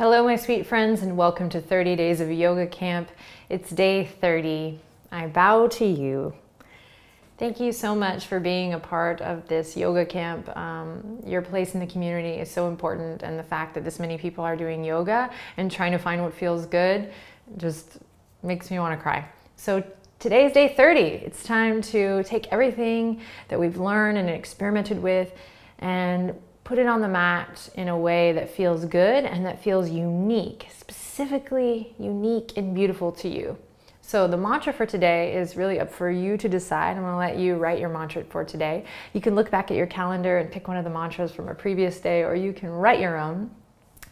Hello my sweet friends, and welcome to 30 Days of Yoga Camp. It's day 30. I bow to you. Thank you so much for being a part of this yoga camp. Your place in the community is so important, and the fact that this many people are doing yoga and trying to find what feels good just makes me want to cry. So today's day 30. It's time to take everything that we've learned and experimented with and put it on the mat in a way that feels good and that feels unique, specifically unique and beautiful to you. So the mantra for today is really up for you to decide. I'm going to let you write your mantra for today. You can look back at your calendar and pick one of the mantras from a previous day, or you can write your own.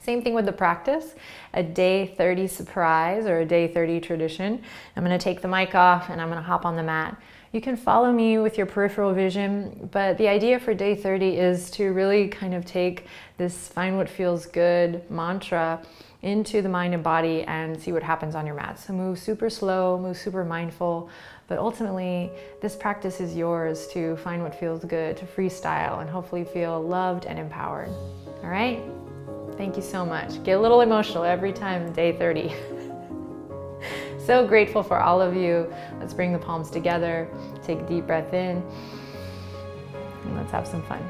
Same thing with the practice, a day 30 surprise or a day 30 tradition. I'm going to take the mic off and I'm going to hop on the mat. You can follow me with your peripheral vision, but the idea for day 30 is to really kind of take this find what feels good mantra into the mind and body and see what happens on your mat. So move super slow, move super mindful, but ultimately this practice is yours to find what feels good, to freestyle, and hopefully feel loved and empowered. All right? Thank you so much. Get a little emotional every time, day 30. So grateful for all of you. Let's bring the palms together, take a deep breath in, and let's have some fun.